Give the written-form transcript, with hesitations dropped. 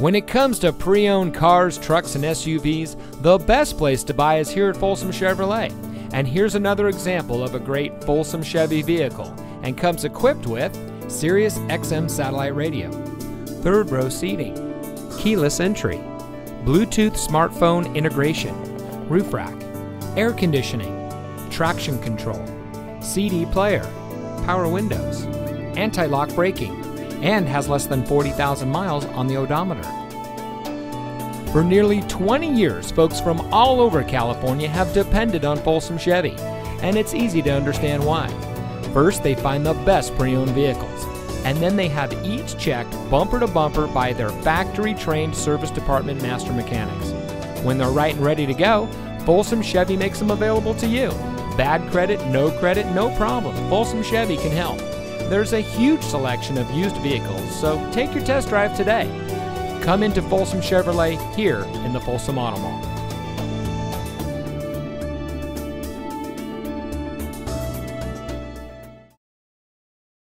When it comes to pre-owned cars, trucks, and SUVs, the best place to buy is here at Folsom Chevrolet. And here's another example of a great Folsom Chevy vehicle, and comes equipped with Sirius XM satellite radio, third row seating, keyless entry, Bluetooth smartphone integration, roof rack, air conditioning, traction control, CD player, power windows, anti-lock braking, and has less than 40,000 miles on the odometer. For nearly 20 years, folks from all over California have depended on Folsom Chevy, and it's easy to understand why. First, they find the best pre-owned vehicles, and then they have each checked bumper to bumper by their factory-trained service department master mechanics. When they're right and ready to go, Folsom Chevy makes them available to you. Bad credit, no problem. Folsom Chevy can help. There's a huge selection of used vehicles, so take your test drive today. Come into Folsom Chevrolet here in the Folsom Auto Mall.